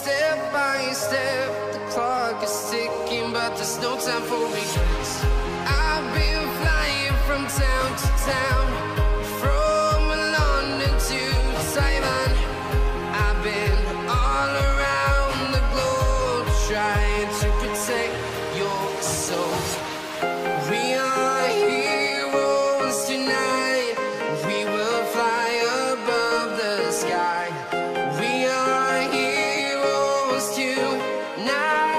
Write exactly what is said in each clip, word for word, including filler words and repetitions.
Step by step, the clock is ticking, but there's no time for regrets. I've been flying from town to town, from London to Taiwan. I've been all around the globe, trying to protect your soul. We are heroes tonight. We will fly above the sky. We are heroes tonight.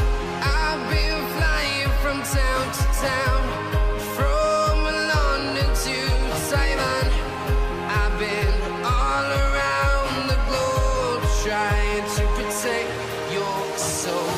I've been flying from town to town, from London to Taiwan. I've been all around the globe trying to protect your soul.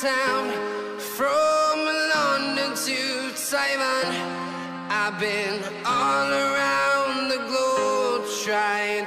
Town, from London to Taiwan, I've been all around the globe trying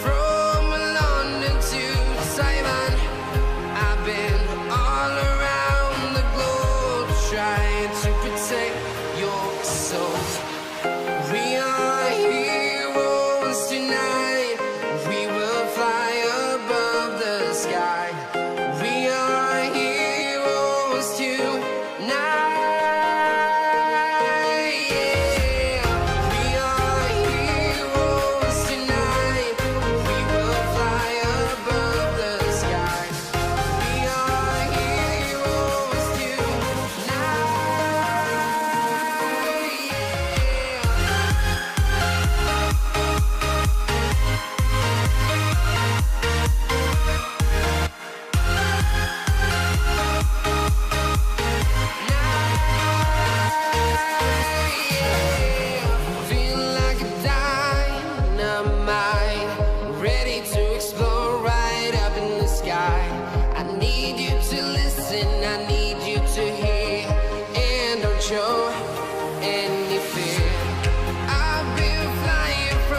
from London to Taiwan. I've been all around the globe trying to protect your soul. From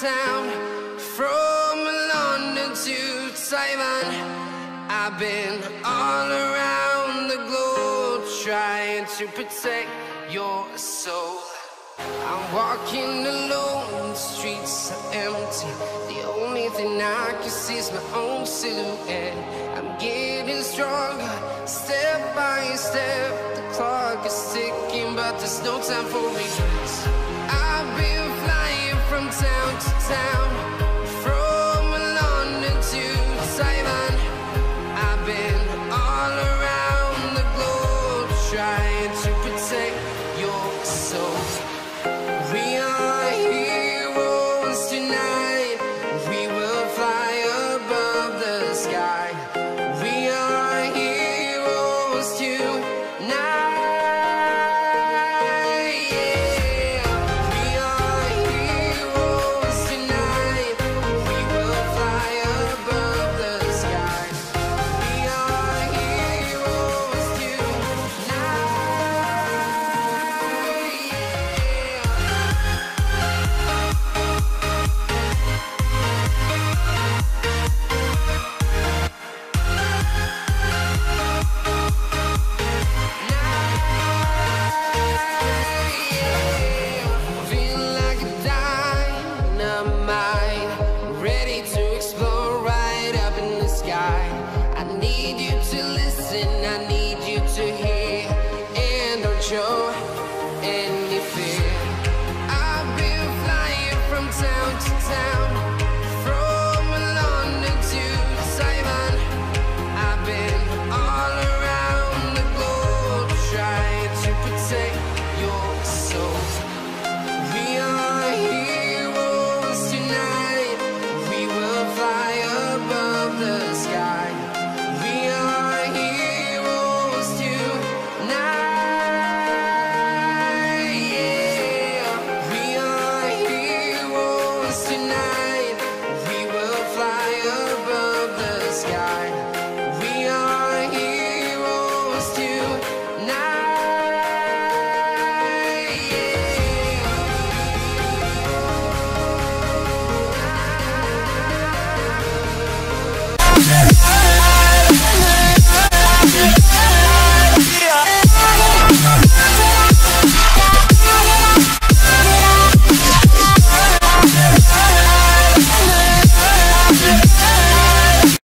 town, from London to Taiwan. I've been all around the globe trying to protect your soul. I'm walking alone, the streets are empty. The only thing I can see is my own silhouette. I'm getting stronger, step by step. The clock is ticking, but there's no time for me. I've been flying from town to town, from London to Taiwan. I've been all around the globe trying to protect your soul. We are heroes tonight. We will fly above the sky. We are heroes tonight. I need you to listen, I need